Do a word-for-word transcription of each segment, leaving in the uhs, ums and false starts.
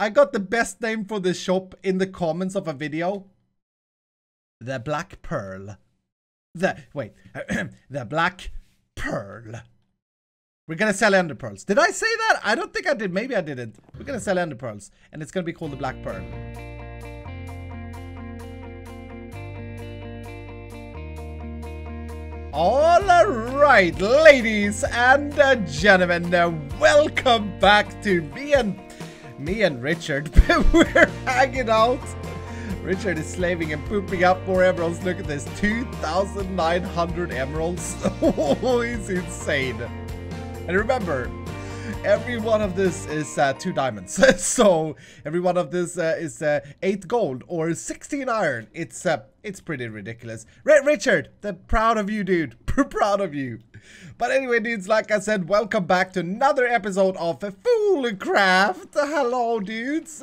I got the best name for this shop in the comments of a video. The Black Pearl. The, wait. The Black Pearl. We're gonna sell ender pearls. Did I say that? I don't think I did. Maybe I didn't. We're gonna sell ender pearls. And it's gonna be called the Black Pearl. Alright, ladies and uh, gentlemen, uh, welcome back to me and, me and Richard. We're hanging out. Richard is slaving and pooping up more emeralds. Look at this, two thousand nine hundred emeralds. Oh, he's insane. And remember, every one of this is uh, two diamonds. So, every one of this uh, is uh, eight gold or sixteen iron. It's uh, it's pretty ridiculous. R Richard, they're proud of you, dude. Proud of you. But anyway, dudes, like I said, welcome back to another episode of Foolcraft. Hello, dudes.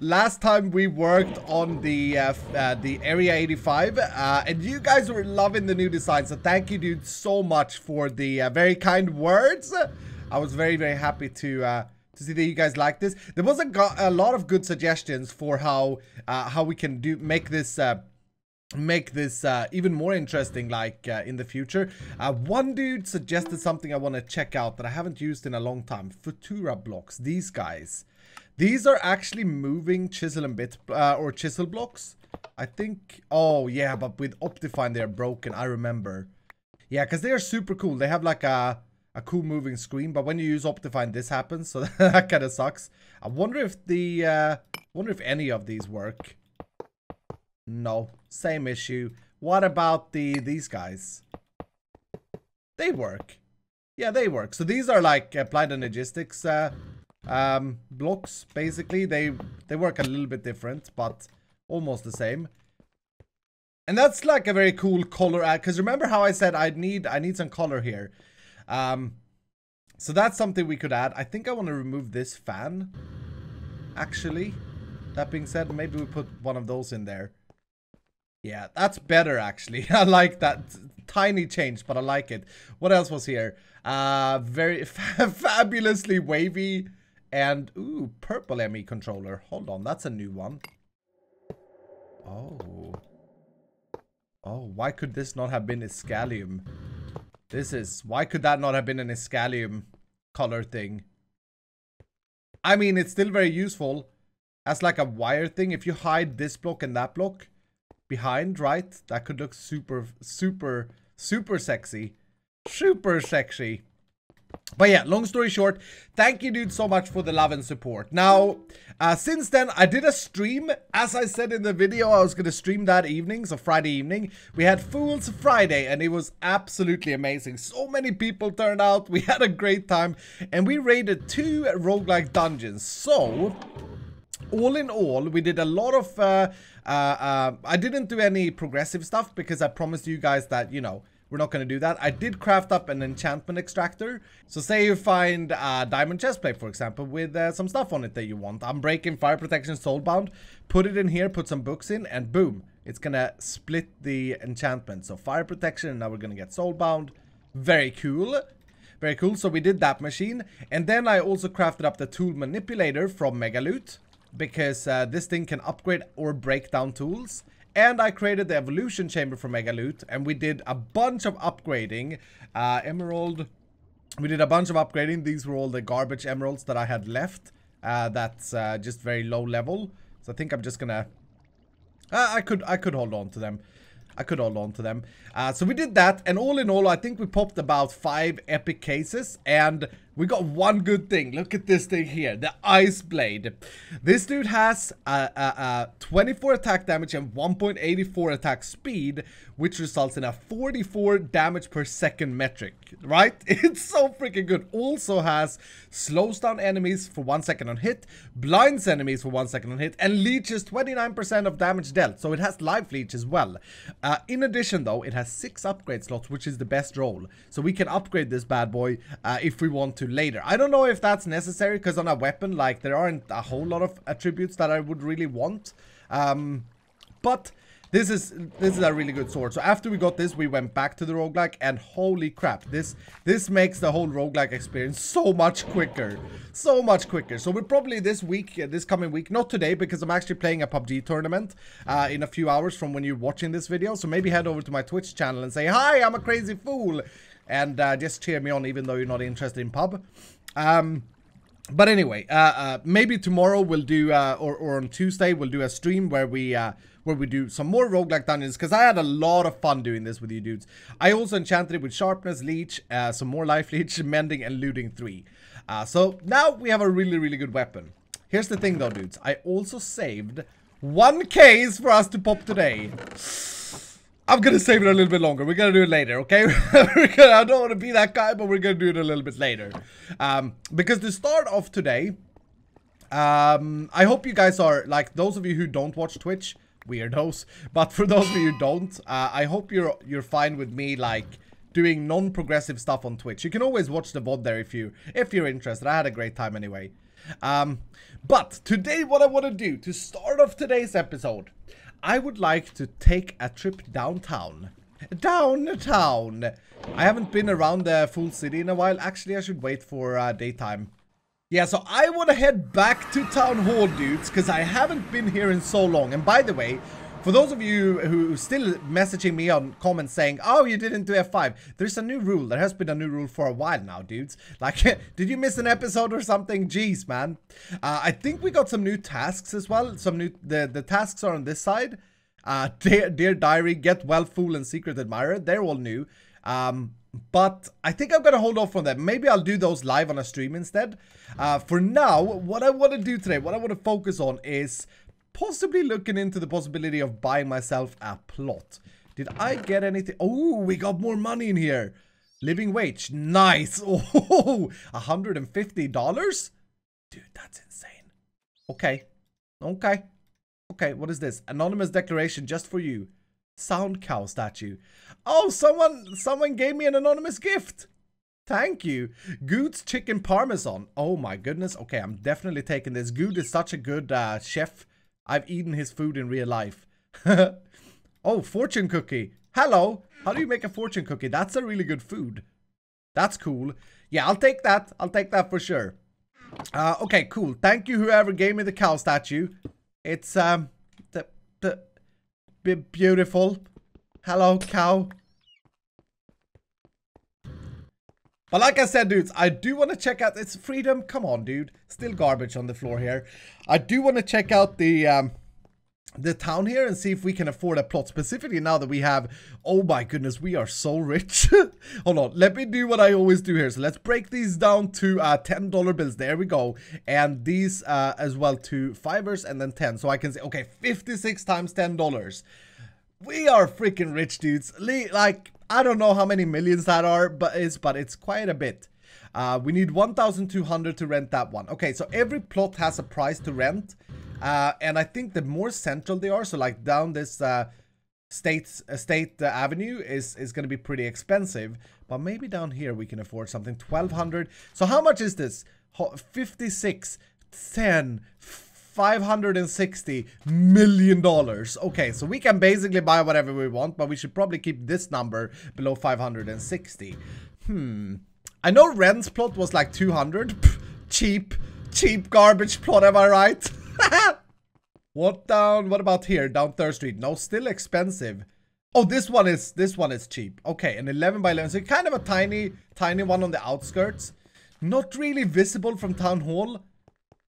Last time we worked on the uh, uh, the Area eighty-five, uh, and you guys were loving the new design, so thank you, dude, so much for the uh, very kind words. I was very, very happy to uh, to see that you guys like this. There was a, go a lot of good suggestions for how uh, how we can do make this uh, make this uh, even more interesting, like uh, in the future. Uh, one dude suggested something I want to check out that I haven't used in a long time: Futura blocks. These guys. These are actually moving chisel and bit uh, or chisel blocks, I think. Oh yeah, but with Optifine they're broken, I remember. Yeah, because they are super cool. They have like a, a cool moving screen, but when you use Optifine this happens, so that kind of sucks. I wonder if the uh, wonder if any of these work. No, same issue. What about the these guys? They work. Yeah, they work. So these are like applied energistics uh um blocks, basically. They they work a little bit different but almost the same, and that's like a very cool color add, because remember how I said i'd need i need some color here. Um so that's something we could add. I think I want to remove this fan, actually. That being said, maybe we put one of those in there. Yeah, that's better, actually. I like that tiny change, but I like it. What else was here? Uh very fa fabulously wavy. And, ooh, purple M E controller. Hold on, that's a new one. Oh. Oh, why could this not have been Iscalium? This is... Why could that not have been an Iscalium color thing? I mean, it's still very useful as like a wire thing. If you hide this block and that block behind, right? That could look super, super, super sexy. Super sexy. But yeah, long story short, thank you, dude, so much for the love and support. Now, uh, since then, I did a stream. As I said in the video, I was going to stream that evening, so Friday evening. We had Fool's Friday, and it was absolutely amazing. So many people turned out. We had a great time, and we raided two roguelike dungeons. So, all in all, we did a lot of... Uh, uh, uh, I didn't do any progressive stuff, because I promised you guys that, you know... We're not going to do that. I did craft up an enchantment extractor. So say you find a diamond chestplate, for example, with uh, some stuff on it that you want. I'm breaking fire protection, soulbound. Put it in here, put some books in, and boom. It's going to split the enchantment. So fire protection, and now we're going to get soulbound. Very cool. Very cool. So we did that machine. And then I also crafted up the tool manipulator from Megaloot, because uh, this thing can upgrade or break down tools. And I created the evolution chamber for Megaloot, and we did a bunch of upgrading. Uh, emerald, we did a bunch of upgrading. These were all the garbage emeralds that I had left. Uh, that's uh, just very low level. So I think I'm just gonna. Uh, I could, I could hold on to them. I could hold on to them. Uh, so we did that, and all in all, I think we popped about five epic cases, and we got one good thing. Look at this thing here, the Ice Blade. This dude has a, a, a twenty-four attack damage and one point eight four attack speed, which results in a forty-four damage per second metric, right? It's so freaking good. Also has slows down enemies for one second on hit, blinds enemies for one second on hit, and leeches twenty-nine percent of damage dealt. So it has life leech as well. Uh, in addition, though, it has six upgrade slots, which is the best role. So we can upgrade this bad boy uh, if we want to later. I don't know if that's necessary, because on a weapon, like, there aren't a whole lot of attributes that I would really want. Um, but This is this is a really good sword. So after we got this, we went back to the roguelike, and holy crap, this this makes the whole roguelike experience so much quicker, so much quicker. So we're probably this week, this coming week, not today because I'm actually playing a P U B G tournament uh, in a few hours from when you're watching this video. So maybe head over to my Twitch channel and say hi, I'm a crazy fool, and uh, just cheer me on, even though you're not interested in P U B. Um, But anyway, uh, uh, maybe tomorrow we'll do, uh, or, or on Tuesday, we'll do a stream where we uh, where we do some more roguelike dungeons. Because I had a lot of fun doing this with you dudes. I also enchanted it with Sharpness, Leech, uh, some more Life Leech, Mending, and Looting three. Uh, so now we have a really, really good weapon. Here's the thing though, dudes. I also saved one case for us to pop today. I'm going to save it a little bit longer. We're going to do it later, okay? We're gonna, I don't want to be that guy, but we're going to do it a little bit later. Um, because to start off today, um, I hope you guys are, like, those of you who don't watch Twitch, weirdos. But for those of you who don't, uh, I hope you're you're fine with me, like, doing non-progressive stuff on Twitch. You can always watch the V O D there if, you, if you're interested. I had a great time anyway. Um, but today what I want to do, to start off today's episode, I would like to take a trip downtown. Downtown! I haven't been around the full city in a while. Actually, I should wait for uh, daytime. Yeah, so I want to head back to Town Hall, dudes, because I haven't been here in so long. And by the way, for those of you who are still messaging me on comments saying, oh, you didn't do F five. There's a new rule. There has been a new rule for a while now, dudes. Like, did you miss an episode or something? Jeez, man. Uh, I think we got some new tasks as well. Some new... The, the tasks are on this side. Uh, Dear, Dear Diary, Get Well, Fool, and Secret Admirer. They're all new. Um, but I think I'm going to hold off on that. Maybe I'll do those live on a stream instead. Uh, for now, what I want to do today, what I want to focus on is... possibly looking into the possibility of buying myself a plot. Did I get anything? Oh, we got more money in here. Living wage. Nice. Oh, one hundred fifty dollars? Dude, that's insane. Okay. Okay. Okay, what is this? Anonymous declaration just for you. Sound cow statue. Oh, someone, someone gave me an anonymous gift. Thank you. Good's chicken parmesan. Oh my goodness. Okay, I'm definitely taking this. Good is such a good uh, chef. I've eaten his food in real life. Oh, fortune cookie. Hello. How do you make a fortune cookie? That's a really good food. That's cool. Yeah, I'll take that. I'll take that for sure. Uh, okay, cool. Thank you, whoever gave me the cow statue. It's um, the, the, be beautiful. Hello, cow. But like I said, dudes, I do want to check out... It's Freedom. Come on, dude. Still garbage on the floor here. I do want to check out the um, the town here and see if we can afford a plot. Specifically now that we have... Oh my goodness, we are so rich. Hold on. Let me do what I always do here. So let's break these down to uh, ten dollar bills. There we go. And these uh, as well to fivers and then ten. So I can say, okay, fifty-six times ten dollars. We are freaking rich, dudes. Le like... I don't know how many millions that are, but it's, but it's quite a bit. Uh, we need one thousand two hundred to rent that one. Okay, so every plot has a price to rent. Uh, and I think the more central they are, so like down this uh, state, uh, state uh, avenue is, is going to be pretty expensive. But maybe down here we can afford something. twelve hundred. So how much is this? fifty-six, ten, five hundred sixty million dollars. Okay, so we can basically buy whatever we want, but we should probably keep this number below five hundred sixty. Hmm. I know Ren's plot was like two hundred. Pff, cheap, cheap garbage plot, am I right? What down? What about here? Down Third Street? No, still expensive. Oh, this one is this one is cheap. Okay, an eleven by eleven. So kind of a tiny, tiny one on the outskirts. Not really visible from Town Hall.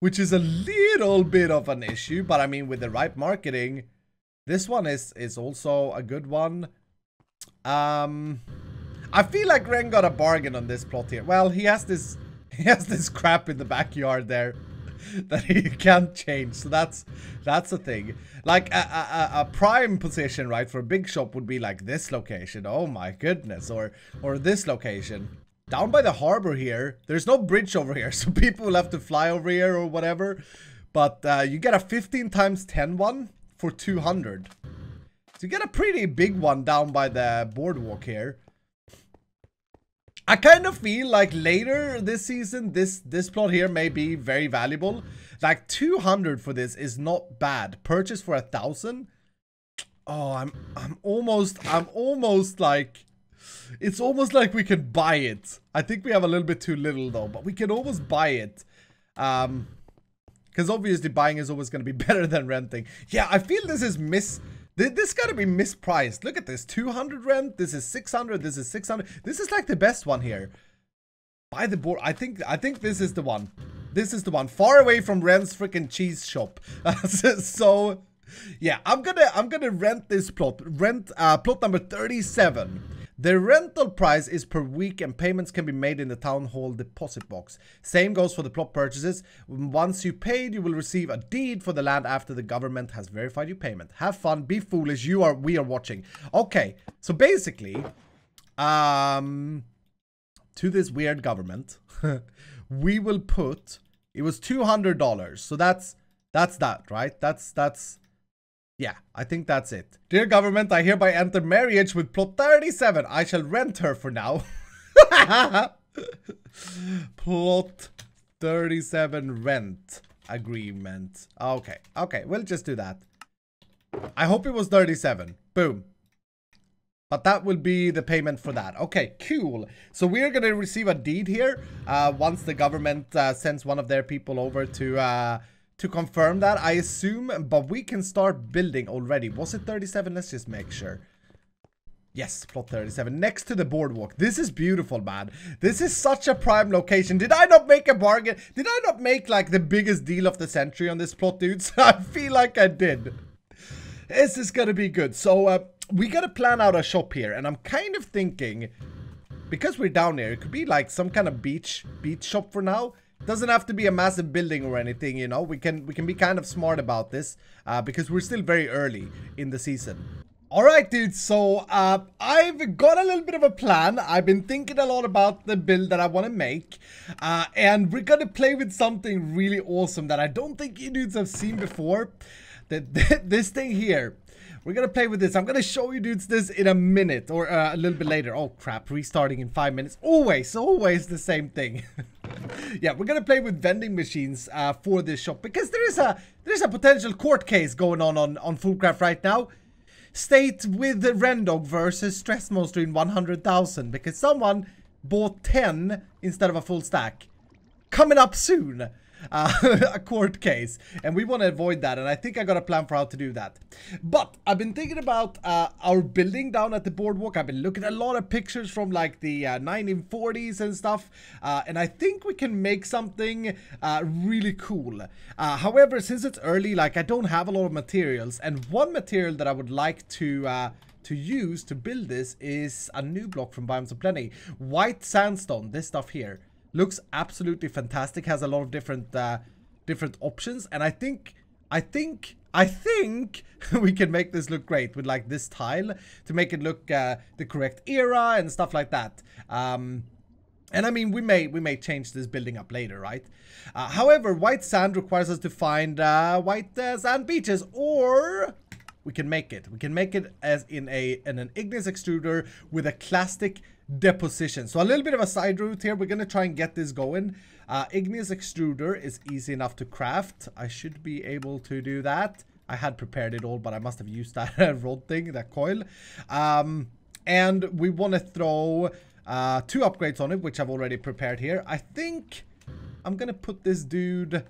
Which is a little bit of an issue, but I mean, with the right marketing, this one is is also a good one. Um, I feel like Ren got a bargain on this plot here. Well, he has this he has this crap in the backyard there that he can't change, so that's that's a thing. Like a, a a prime position, right, for a big shop would be like this location. Oh my goodness, or or this location. Down by the harbor here, there's no bridge over here, so people will have to fly over here or whatever. But uh, you get a fifteen times ten one for two hundred. So you get a pretty big one down by the boardwalk here. I kind of feel like later this season, this, this plot here may be very valuable. Like two hundred for this is not bad. Purchase for a thousand? Oh, I'm I'm almost I'm almost like it's almost like we can buy it. I think we have a little bit too little though, but we can almost buy it. Um because obviously buying is always going to be better than renting. Yeah, I feel this is mis this got to be mispriced. Look at this, two hundred rent, this is six hundred, this is six hundred. This is like the best one here. Buy the board. I think I think this is the one. This is the one far away from Ren's freaking cheese shop. So yeah, I'm gonna I'm gonna rent this plot. Rent uh, plot number thirty-seven. The rental price is per week and payments can be made in the town hall deposit box. Same goes for the plot purchases. Once you paid, you will receive a deed for the land after the government has verified your payment. Have fun, be foolish. You are we are watching. Okay, so basically, um, to this weird government, we will put. It was two hundred dollars. So that's that's that, right? That's that's. Yeah, I think that's it. Dear government, I hereby enter marriage with plot thirty-seven. I shall rent her for now. Plot thirty-seven rent agreement. Okay, okay, we'll just do that. I hope it was thirty-seven. Boom. But that will be the payment for that. Okay, cool. So we're going to receive a deed here uh, once the government uh, sends one of their people over to... Uh, to confirm that, I assume, but we can start building already. Was it thirty-seven? Let's just make sure. Yes, plot thirty-seven. Next to the boardwalk. This is beautiful, man. This is such a prime location. Did I not make a bargain? Did I not make, like, the biggest deal of the century on this plot, dudes? I feel like I did. This is gonna be good. So, uh, we gotta plan out a shop here, and I'm kind of thinking, because we're down here, it could be, like, some kind of beach, beach shop for now. Doesn't have to be a massive building or anything, you know. We can we can be kind of smart about this uh, because we're still very early in the season. All right, dude. So uh, I've got a little bit of a plan. I've been thinking a lot about the build that I want to make, uh, and we're gonna play with something really awesome that I don't think you dudes have seen before. That this thing here. We're gonna play with this. I'm gonna show you dudes this in a minute or uh, a little bit later. Oh crap, restarting in five minutes. Always, always the same thing. Yeah, we're gonna play with vending machines uh, for this shop because there is a there is a potential court case going on on, on Foolcraft right now. State with the Rendog versus Stress Monster in one hundred thousand because someone bought ten instead of a full stack. Coming up soon. Uh, a court case, and we want to avoid that, and I think I got a plan for how to do that. But I've been thinking about uh, our building down at the boardwalk. I've been looking at a lot of pictures from like the uh, nineteen forties and stuff, uh, and I think we can make something uh, really cool. Uh, however, since it's early, like I don't have a lot of materials, and one material that I would like to uh, to use to build this is a new block from Biomes of Plenty. White sandstone, this stuff here. Looks absolutely fantastic. Has a lot of different uh, different options, and I think I think I think we can make this look great with like this tile to make it look uh, the correct era and stuff like that. Um, and I mean, we may we may change this building up later, right? Uh, however, white sand requires us to find uh, white uh, sand beaches, or we can make it. We can make it as in a in an Ignis extruder with a Callistic deposition. So a little bit of a side route here. We're gonna try and get this going. Uh, Ignis extruder is easy enough to craft. I should be able to do that. I had prepared it all, but I must have used that rod thing, that coil. Um, and we want to throw uh, two upgrades on it, which I've already prepared here. I think I'm gonna put this dude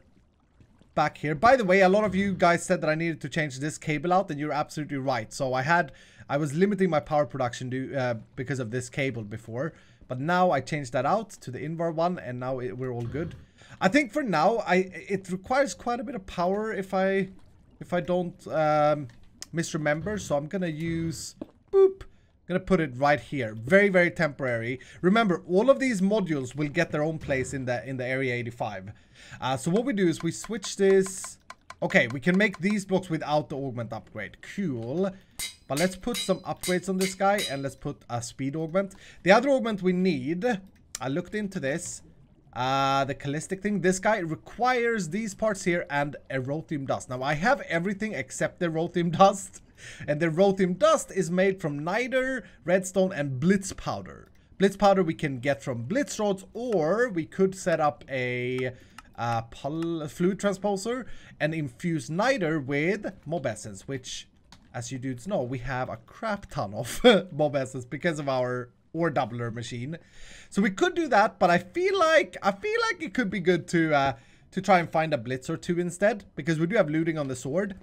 back here. By the way, a lot of you guys said that I needed to change this cable out, and you're absolutely right. So I had. I was limiting my power production due, uh, because of this cable before, but now I changed that out to the Invar one, and now it, we're all good. I think for now, I it requires quite a bit of power if I if I don't um, misremember. So I'm gonna use boop. I'm gonna put it right here. Very very temporary. Remember, all of these modules will get their own place in the in the Area eighty-five. Uh, so what we do is we switch this. Okay, we can make these blocks without the augment upgrade. Cool. But let's put some upgrades on this guy, and let's put a speed augment. The other augment we need, I looked into this, uh, the Callistic thing. This guy requires these parts here and Erotium dust. Now, I have everything except the Erotium dust, and the Erotium dust is made from niter, redstone, and blitz powder. Blitz powder we can get from blitz rods, or we could set up a... Uh, fluid transposer and infuse niter with mob essence, which as you dudes know, we have a crap ton of mob essence because of our ore doubler machine. So we could do that, but I feel like I feel like it could be good to uh, to try and find a blitz or two instead, because we do have looting on the sword.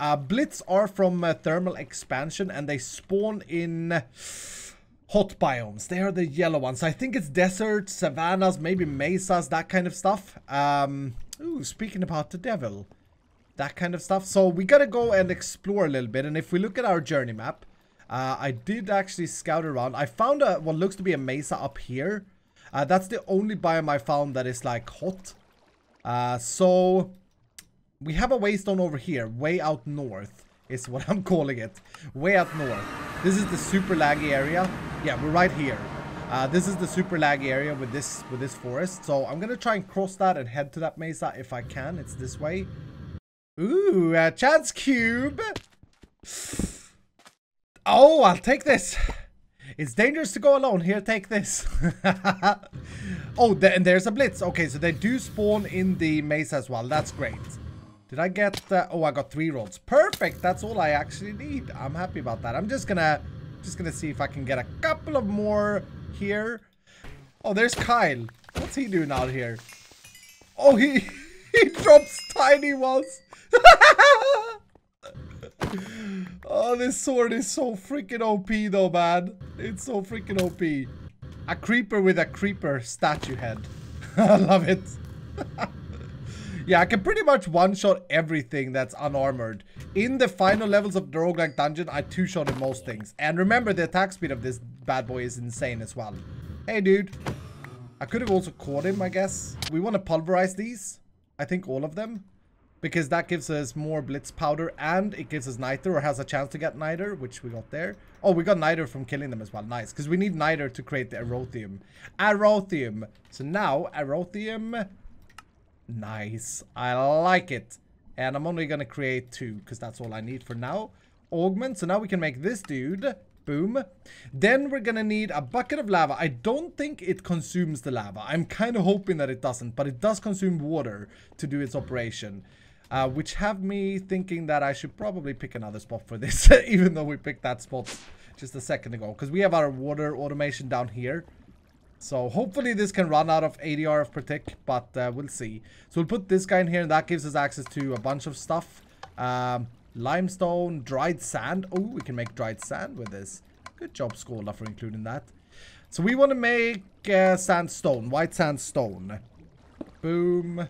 Uh, blitz are from uh, thermal expansion, and they spawn in hot biomes. They are the yellow ones. I think it's deserts, savannas, maybe mesas, that kind of stuff. Um, ooh, speaking about the devil, that kind of stuff. So we gotta go and explore a little bit. And if we look at our journey map, uh, I did actually scout around. I found a, what looks to be a mesa up here. Uh, that's the only biome I found that is like hot. Uh, so we have a waystone over here, way out north is what I'm calling it. Way out north. This is the super laggy area. Yeah, we're right here. Uh, this is the super laggy area with this with this forest. So I'm gonna try and cross that and head to that mesa if I can. It's this way. Ooh, a chance cube. Oh, I'll take this. It's dangerous to go alone. Here, take this. Oh, th and there's a blitz. Okay, so they do spawn in the maze as well. That's great. Did I get... Uh, oh, I got three rolls. Perfect. That's all I actually need. I'm happy about that. I'm just gonna... Just gonna see if I can get a couple of more here. Oh, there's Kyle. What's he doing out here? Oh, he... He drops tiny ones. Oh, this sword is so freaking O P though, man. It's so freaking O P. A creeper with a creeper statue head. I love it. Yeah, I can pretty much one-shot everything that's unarmored. In the final levels of the roguelike dungeon, I two-shotted most things. And remember, the attack speed of this bad boy is insane as well. Hey, dude. I could have also caught him, I guess. We want to pulverize these. I think all of them. Because that gives us more blitz powder and it gives us niter, or has a chance to get niter, which we got there. Oh, we got niter from killing them as well. Nice, because we need niter to create the Aerotheum. Aerotheum. So now, Aerotheum. Nice. I like it. And I'm only going to create two, because that's all I need for now. Augment. So now we can make this dude. Boom. Then we're going to need a bucket of lava. I don't think it consumes the lava. I'm kind of hoping that it doesn't, but it does consume water to do its operation. Uh, which have me thinking that I should probably pick another spot for this, even though we picked that spot just a second ago. Because we have our water automation down here. So hopefully this can run out of eighty R F per tick, but uh, we'll see. So we'll put this guy in here, and that gives us access to a bunch of stuff. Um, limestone, dried sand. Oh, we can make dried sand with this. Good job, Skola, for including that. So we want to make uh, sandstone, white sandstone. Boom,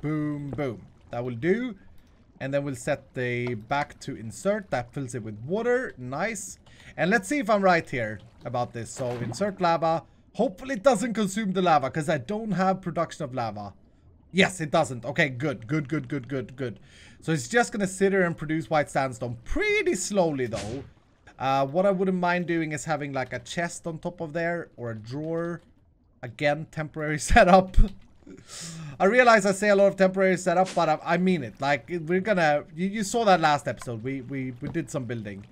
boom, boom. That will do. And then we'll set the back to insert. That fills it with water. Nice. And let's see if I'm right here about this. So insert lava. Hopefully it doesn't consume the lava, because I don't have production of lava. Yes, it doesn't. Okay, good, good, good, good, good, good. So it's just going to sit here and produce white sandstone pretty slowly, though. Uh, what I wouldn't mind doing is having like a chest on top of there, or a drawer. Again, temporary setup. I realize I say a lot of temporary setup, but I, I mean it. Like, we're gonna... You, you saw that last episode. We, we, we did some building.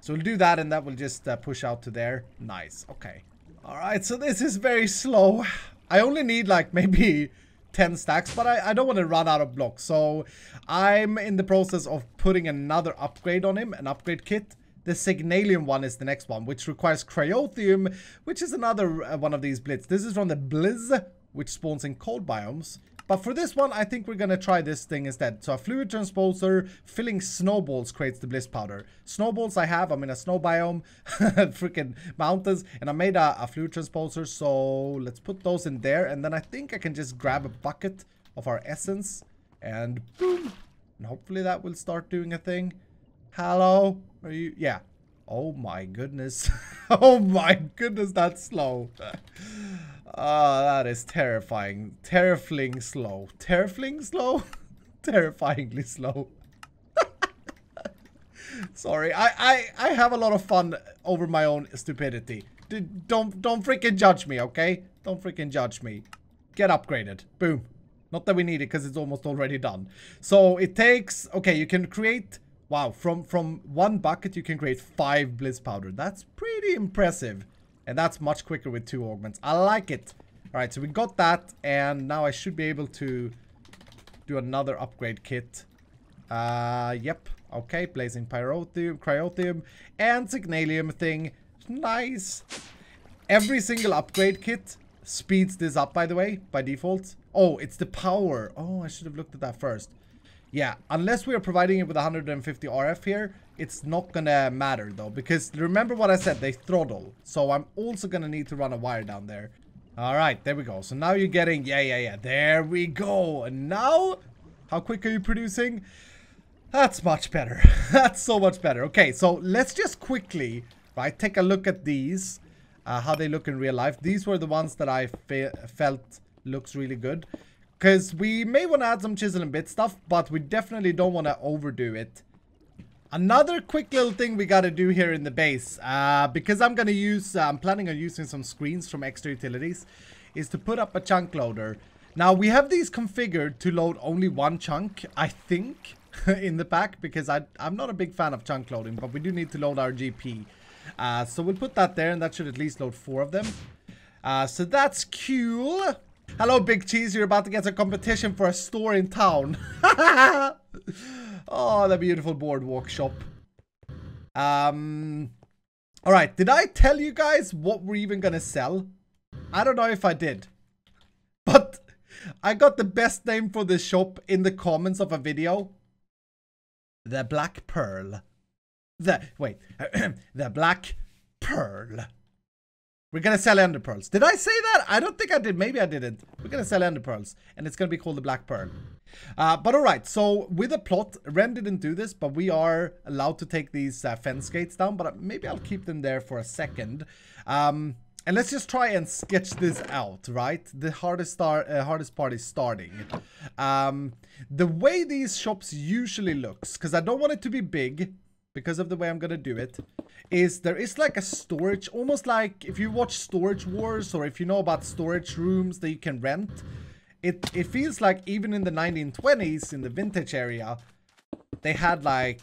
So we'll do that, and that will just uh, push out to there. Nice. Okay. Alright, so this is very slow. I only need, like, maybe ten stacks, but I, I don't want to run out of blocks. So I'm in the process of putting another upgrade on him, an upgrade kit. The Signalium one is the next one, which requires Cryothium, which is another uh, one of these blitz. This is from the Blizz, which spawns in cold biomes. But for this one, I think we're going to try this thing instead. So a fluid transposer filling snowballs creates the blitz powder. Snowballs I have. I'm in a snow biome. Freaking mountains. And I made a, a fluid transposer. So let's put those in there. And then I think I can just grab a bucket of our essence. And boom. And hopefully that will start doing a thing. Hello? Are you? Yeah. Oh my goodness. Oh my goodness, that's slow. Ah, uh, that is terrifying. Terrifling slow. Terrifling slow? Terrifyingly slow. Sorry, I, I, I have a lot of fun over my own stupidity. D don't, don't freaking judge me, okay? Don't freaking judge me. Get upgraded. Boom. Not that we need it, because it's almost already done. So it takes... Okay, you can create... Wow, from, from one bucket you can create five blitz powder. That's pretty impressive. And that's much quicker with two augments. I like it. Alright, so we got that. And now I should be able to do another upgrade kit. Uh, yep. Okay, placing Pyrotium, Cryothium, and Signalium thing. Nice. Every single upgrade kit speeds this up, by the way, by default. Oh, it's the power. Oh, I should have looked at that first. Yeah, unless we are providing it with one hundred fifty R F here, it's not gonna matter though, because remember what I said, they throttle. So I'm also gonna need to run a wire down there. Alright, there we go. So now you're getting, yeah, yeah, yeah, there we go. And now, how quick are you producing? That's much better. That's so much better. Okay, so let's just quickly, right, take a look at these, uh, how they look in real life. These were the ones that I fe felt looks really good. Because we may want to add some chisel and bit stuff, but we definitely don't want to overdo it. Another quick little thing we got to do here in the base, uh, because I'm going to use, uh, I'm planning on using some screens from Extra Utilities, is to put up a chunk loader. Now, we have these configured to load only one chunk, I think, in the pack, because I, I'm not a big fan of chunk loading, but we do need to load our G P. Uh, so we'll put that there, and that should at least load four of them. Uh, so that's cool. Hello, Big Cheese. You're about to get a competition for a store in town. Oh, the beautiful Boardwalk shop. Um, all right. Did I tell you guys what we're even going to sell? I don't know if I did. But I got the best name for this shop in the comments of a video. The Black Pearl. The, wait. The Black Pearl. We're going to sell ender pearls. Did I say that? I don't think I did. Maybe I didn't. We're going to sell ender pearls. And it's going to be called the Black Pearl. Uh, but alright, so with a plot, Ren didn't do this, but we are allowed to take these uh, fence gates down. But maybe I'll keep them there for a second. Um, and let's just try and sketch this out, right? The hardest, star, uh, hardest part is starting. Um, the way these shops usually looks, because I don't want it to be big, because of the way I'm going to do it, is there is like a storage, almost like if you watch Storage Wars or if you know about storage rooms that you can rent. It, it feels like even in the nineteen twenties, in the vintage area, they had like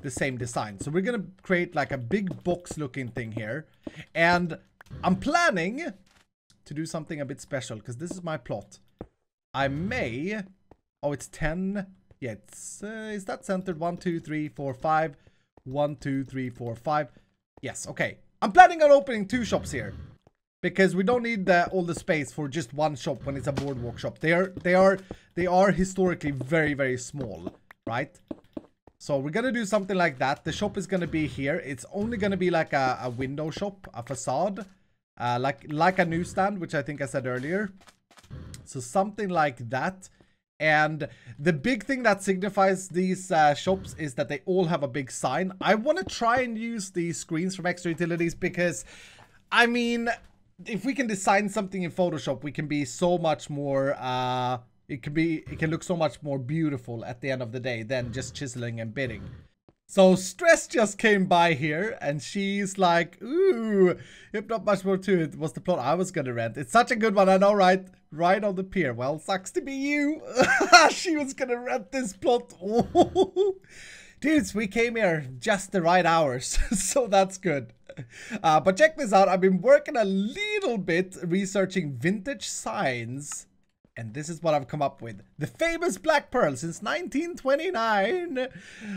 the same design. So we're going to create like a big box looking thing here. And I'm planning to do something a bit special because this is my plot. I may, oh, it's ten. Yeah, it's, uh, is that centered? one, two, three, four, five. One, two, three, four, five. Yes, okay. I'm planning on opening two shops here. Because we don't need uh, all the space for just one shop when it's a Boardwalk shop. They are, they are, they are historically very, very small, right? So we're going to do something like that. The shop is going to be here. It's only going to be like a, a window shop, a facade. Uh, like, like a newsstand, which I think I said earlier. So something like that. And the big thing that signifies these uh, shops is that they all have a big sign. I want to try and use these screens from Extra Utilities because, I mean, if we can design something in Photoshop, we can be so much more, uh, it can be, it can look so much more beautiful at the end of the day than just chiseling and bidding. So Stress just came by here and she's like, ooh, if not much more to it was the plot I was going to rent. It's such a good one, I know, right? Right on the pier. Well, sucks to be you. She was going to rent this plot. Dudes, we came here just the right hours, so that's good. Uh, but check this out. I've been working a little bit researching vintage signs. And this is what I've come up with. The famous Black Pearl since nineteen twenty-nine.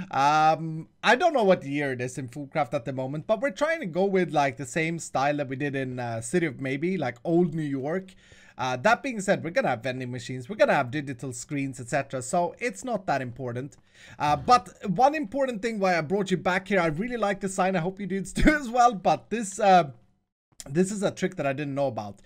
Um, I don't know what year it is in Foolcraft at the moment, but we're trying to go with like the same style that we did in uh, City of Maybe, like old New York. Uh, that being said, we're going to have vending machines, we're going to have digital screens, et cetera. So it's not that important. Uh, but one important thing why I brought you back here, I really like the sign. I hope you dudes do as well. But this, uh, this is a trick that I didn't know about.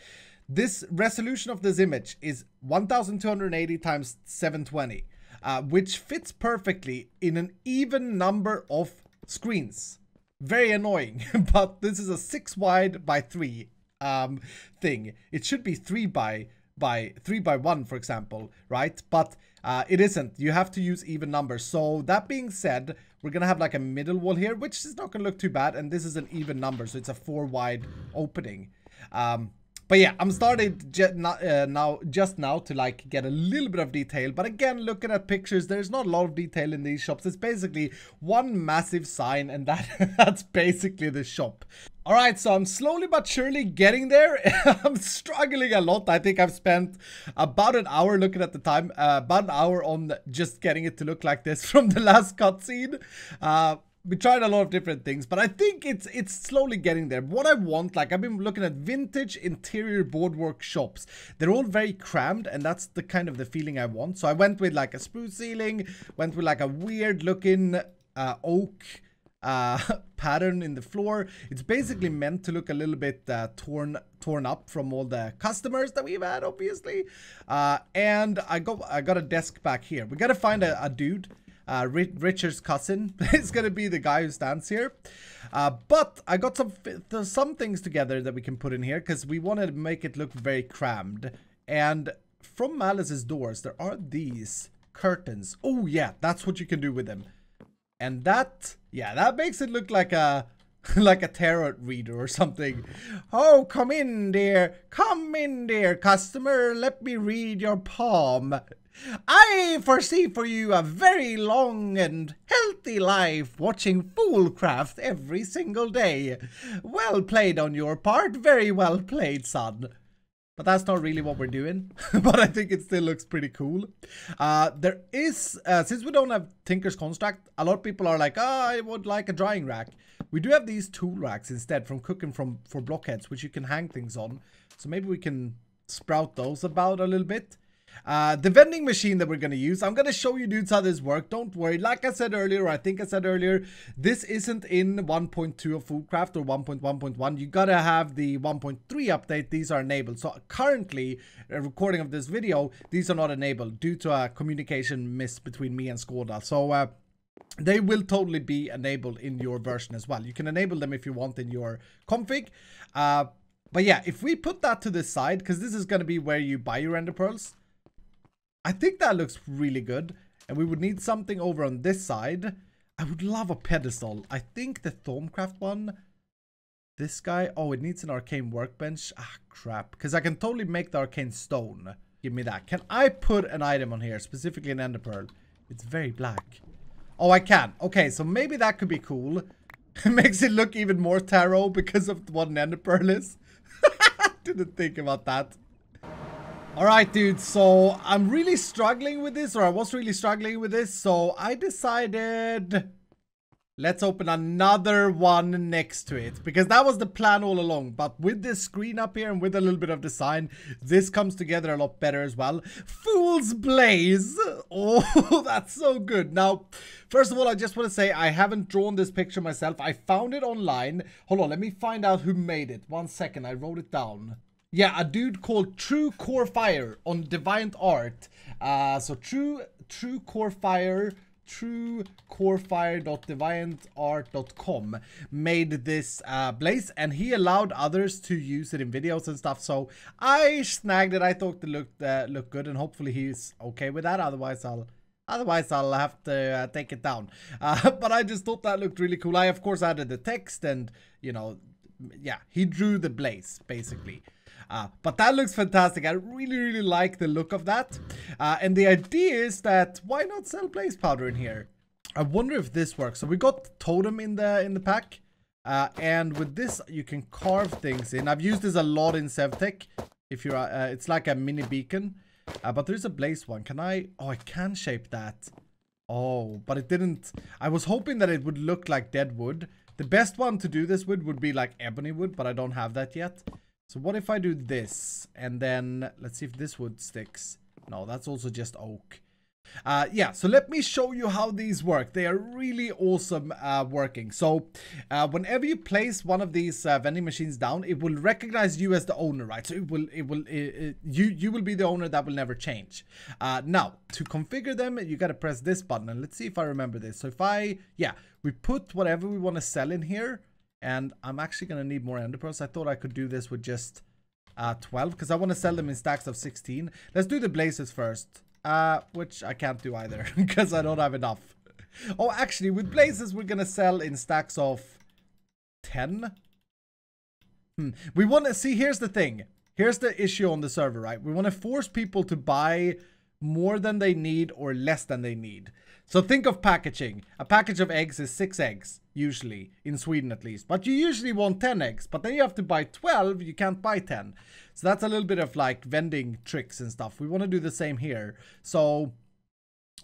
This resolution of this image is one thousand two hundred eighty times seven twenty, uh, which fits perfectly in an even number of screens. Very annoying, but this is a six wide by three um, thing. It should be three by, by three by one, for example, right? But uh, it isn't. You have to use even numbers. So that being said, we're going to have like a middle wall here, which is not going to look too bad. And this is an even number, so it's a four wide opening. Um, But yeah, I'm starting just not, uh, now just now to like get a little bit of detail. But again, looking at pictures, there's not a lot of detail in these shops. It's basically one massive sign, and that that's basically the shop. All right, so I'm slowly but surely getting there. I'm struggling a lot. I think I've spent about an hour looking at the time, uh, about an hour on just getting it to look like this from the last cutscene. Uh, We tried a lot of different things, but I think it's it's slowly getting there. What I want, like, I've been looking at vintage interior boardwalk shops. They're all very crammed, and that's the kind of the feeling I want. So I went with, like, a spruce ceiling, went with, like, a weird-looking uh, oak uh, pattern in the floor. It's basically meant to look a little bit uh, torn torn up from all the customers that we've had, obviously. Uh, and I got, I got a desk back here. We got to find a, a dude. Uh, Richard's cousin is going to be the guy who stands here. Uh, but I got some some things together that we can put in here because we wanted to make it look very crammed. And from Malice's doors, there are these curtains. Oh, yeah, that's what you can do with them. And that, yeah, that makes it look like a... like a tarot reader or something. Oh, come in, dear. Come in, dear customer. Let me read your palm. I foresee for you a very long and healthy life watching Foolcraft every single day. Well played on your part. Very well played, son. But that's not really what we're doing. But I think it still looks pretty cool. Uh, there is, uh, since we don't have Tinker's Construct, a lot of people are like, ah, oh, I would like a drying rack. We do have these tool racks instead from Cooking from, for Blockheads, which you can hang things on. So maybe we can sprout those about a little bit. Uh, the vending machine that we're going to use, I'm going to show you dudes how this works. Don't worry. Like I said earlier, I think I said earlier, this isn't in one point two of Foolcraft or one point one point one. You got to have the one point three update. These are enabled. So currently, a recording of this video, these are not enabled due to a communication miss between me and Skoda. So uh, they will totally be enabled in your version as well. You can enable them if you want in your config. Uh, but yeah, if we put that to the side, because this is going to be where you buy your Ender Pearls. I think that looks really good, and we would need something over on this side. I would love a pedestal. I think the Thorncraft one, this guy, oh, it needs an arcane workbench. Ah, crap, because I can totally make the arcane stone. Give me that. Can I put an item on here, specifically an Ender Pearl? It's very black. Oh, I can. Okay, so maybe that could be cool. It makes it look even more tarot because of what an Ender Pearl is. Didn't think about that. Alright, dude, so I'm really struggling with this, or I was really struggling with this, so I decided let's open another one next to it, because that was the plan all along. But with this screen up here and with a little bit of design, this comes together a lot better as well. Fool's Blaze! Oh, that's so good. Now, first of all, I just want to say I haven't drawn this picture myself. I found it online. Hold on, let me find out who made it. One second, I wrote it down. Yeah, a dude called True Core Fire on Deviant Art. Uh, so True True Core Fire, true core fire dot deviant art dot com made this uh, blaze, and he allowed others to use it in videos and stuff. So I snagged it. I thought it looked uh, looked good, and hopefully he's okay with that. Otherwise, I'll. Otherwise, I'll have to uh, take it down. Uh, but I just thought that looked really cool. I of course added the text, and you know, yeah, he drew the blaze basically. Uh, but that looks fantastic. I really, really like the look of that. Uh, and the idea is that why not sell blaze powder in here? I wonder if this works. So we got totem in the in the pack. Uh, and with this, you can carve things in. I've used this a lot in SevTech. If you're, uh, it's like a mini beacon. Uh, but there's a blaze one. Can I? Oh, I can shape that. Oh, but it didn't. I was hoping that it would look like dead wood. The best one to do this with would be like ebony wood, but I don't have that yet. So what if I do this, and then let's see if this wood sticks. No, that's also just oak. Uh, yeah, so let me show you how these work. They are really awesome uh, working. So uh, whenever you place one of these uh, vending machines down, it will recognize you as the owner, right? So it will, it will, it, it, you, you will be the owner. That will never change. Uh, now to configure them, you got to press this button, and let's see if I remember this. So if I, yeah, we put whatever we want to sell in here. And I'm actually going to need more Ender Pearls. I thought I could do this with just uh, twelve, because I want to sell them in stacks of sixteen. Let's do the blazes first, uh, which I can't do either, because I don't have enough. Oh, actually, with blazes, we're going to sell in stacks of ten. Hmm. We want to see, here's the thing. here's the issue on the server, right? We want to force people to buy more than they need or less than they need. So think of packaging. A package of eggs is six eggs, usually, in Sweden at least. But you usually want ten eggs, but then you have to buy twelve, you can't buy ten. So that's a little bit of like vending tricks and stuff. We want to do the same here. So,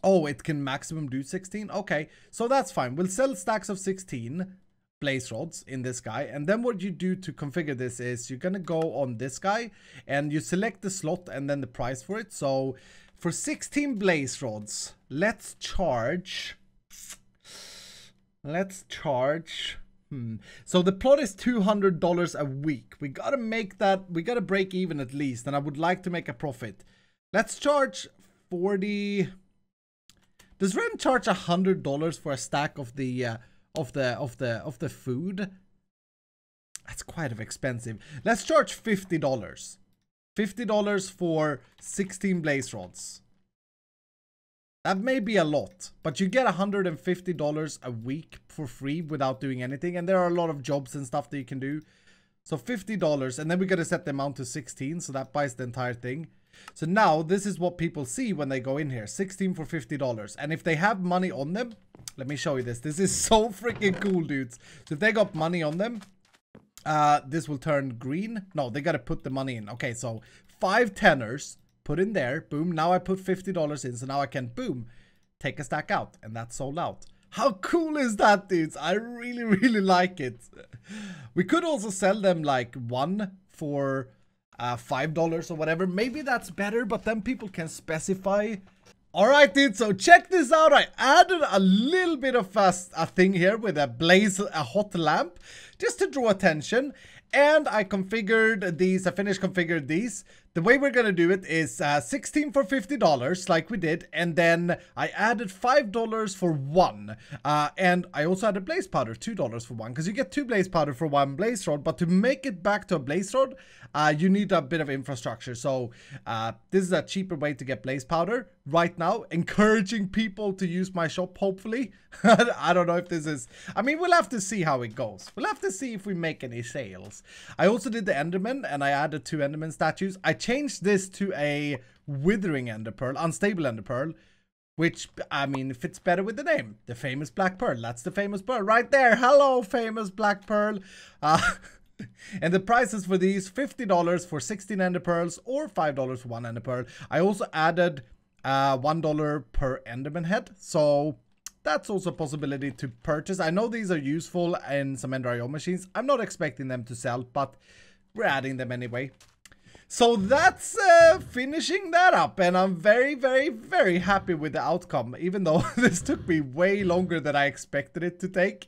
oh, it can maximum do sixteen? Okay, so that's fine. We'll sell stacks of sixteen blaze rods in this guy. And then what you do to configure this is you're going to go on this guy and you select the slot and then the price for it. So for sixteen blaze rods, let's charge, let's charge, hmm. So the plot is two hundred dollars a week. We got to make that, we got to break even at least, and I would like to make a profit. Let's charge forty, does Ren charge one hundred dollars for a stack of the, uh, of the, of the, of the food? That's quite expensive. Let's charge fifty dollars. fifty dollars for sixteen blaze rods. That may be a lot, but you get one hundred fifty dollars a week for free without doing anything. And there are a lot of jobs and stuff that you can do. So fifty dollars, and then we got to set the amount to sixteen, so that buys the entire thing. So now this is what people see when they go in here. sixteen for fifty dollars. And if they have money on them, let me show you this. This is so freaking cool, dudes. So if they got money on them, Uh, this will turn green. No, they got to put the money in. Okay, so five tenners put in there. Boom. Now I put fifty dollars in. So now I can, boom, take a stack out. And that's sold out. How cool is that, dudes? I really, really like it. We could also sell them like one for uh, five dollars or whatever. Maybe that's better, but then people can specify. All right, dude, so check this out. I added a little bit of a, a thing here with a blaze, a hot lamp, just to draw attention. And I configured these, I finished configured these. The way we're going to do it is uh, sixteen for fifty dollars, like we did. And then I added five dollars for one. Uh, and I also added blaze powder, two dollars for one. Because you get two blaze powder for one blaze rod. But to make it back to a blaze rod, uh, you need a bit of infrastructure. So uh, this is a cheaper way to get blaze powder. Right now, encouraging people to use my shop, hopefully. I don't know if this is... I mean, we'll have to see how it goes. We'll have to see if we make any sales. I also did the Enderman, and I added two Enderman statues. I changed this to a Withering Enderpearl, Unstable Enderpearl, which, I mean, fits better with the name. The famous Black Pearl. That's the famous pearl right there. Hello, famous Black Pearl. Uh, and the prices for these, fifty dollars for sixteen Enderpearls or five dollars for one Enderpearl. I also added... Uh, one dollar per Enderman head. So that's also a possibility to purchase. I know these are useful in some Ender dot I O machines. I'm not expecting them to sell, but we're adding them anyway. So that's uh, finishing that up. And I'm very, very, very happy with the outcome, even though this took me way longer than I expected it to take.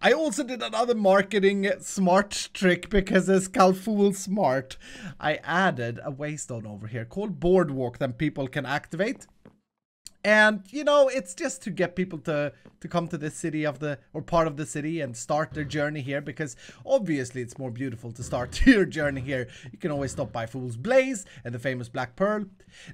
I also did another marketing smart trick because it's called Fool Smart. I added a waystone over here called Boardwalk that people can activate. And, you know, it's just to get people to, to come to this city of the, or part of the city and start their journey here. Because obviously it's more beautiful to start your journey here. You can always stop by Fool's Blaze and the famous Black Pearl.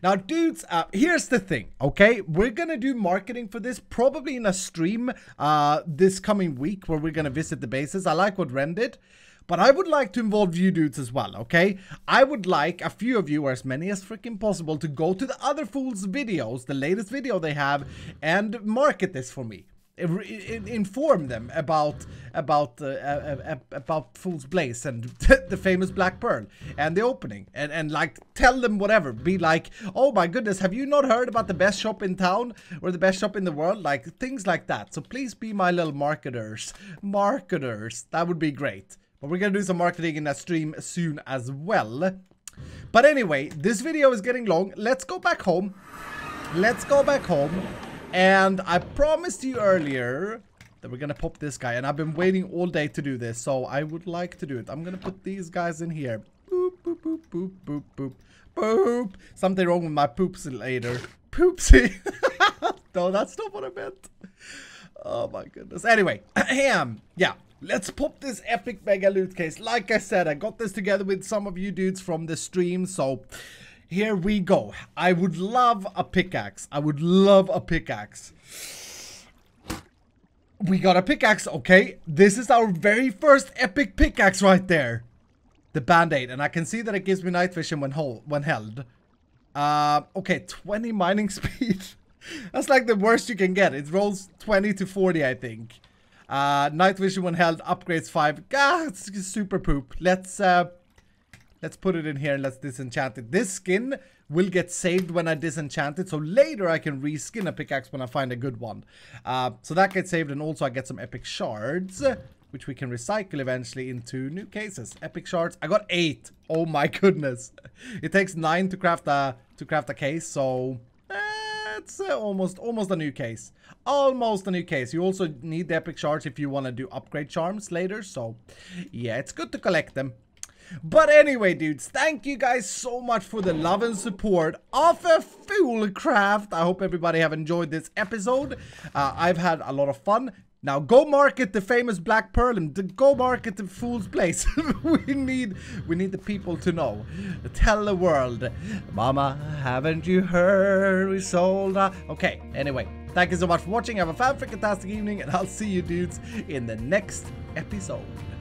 Now, dudes, uh, here's the thing, okay? We're going to do marketing for this probably in a stream uh, this coming week where we're going to visit the bases. I like what Ren did. But I would like to involve you dudes as well, okay? I would like a few of you, or as many as freaking possible, to go to the other Fool's videos, the latest video they have, and market this for me. Inform them about about uh, about Fool's Blaze and the famous Black Pearl and the opening, and and like tell them whatever. Be like, oh my goodness, have you not heard about the best shop in town or the best shop in the world? Like things like that. So please be my little marketers, marketers. That would be great. We're going to do some marketing in that stream soon as well. But anyway, this video is getting long. Let's go back home. Let's go back home. And I promised you earlier that we're going to pop this guy. And I've been waiting all day to do this. So I would like to do it. I'm going to put these guys in here. Boop, boop, boop, boop, boop, boop, boop. Something wrong with my poops later. Poopsie. No, that's not what I meant. Oh my goodness. Anyway, ahem. Yeah. Let's pop this epic mega loot case. Like I said, I got this together with some of you dudes from the stream, so here we go. I would love a pickaxe. I would love a pickaxe. We got a pickaxe, okay? This is our very first epic pickaxe right there. the band-aid, and I can see that it gives me night vision when hold when held. Uh, okay, twenty mining speed. That's like the worst you can get. It rolls twenty to forty, I think. Uh, night vision when held, upgrades five. Ah, it's super poop. Let's uh, let's put it in here and let's disenchant it. This skin will get saved when I disenchant it, so later I can reskin a pickaxe when I find a good one. Uh, so that gets saved, and also I get some epic shards, which we can recycle eventually into new cases. Epic shards. I got eight. Oh my goodness! It takes nine to craft a to craft a case, so. That's uh, almost, almost a new case. Almost a new case. You also need the epic shards if you want to do upgrade charms later. So, yeah, it's good to collect them. But anyway, dudes, thank you guys so much for the love and support of Foolcraft. I hope everybody have enjoyed this episode. Uh, I've had a lot of fun. Now, go market the famous Black Pearl and go market the Fool's Blaze. we need we need the people to know. Tell the world. Mama, haven't you heard we sold our... Okay, anyway. Thank you so much for watching. Have a fan-freaking-tastic evening. And I'll see you dudes in the next episode.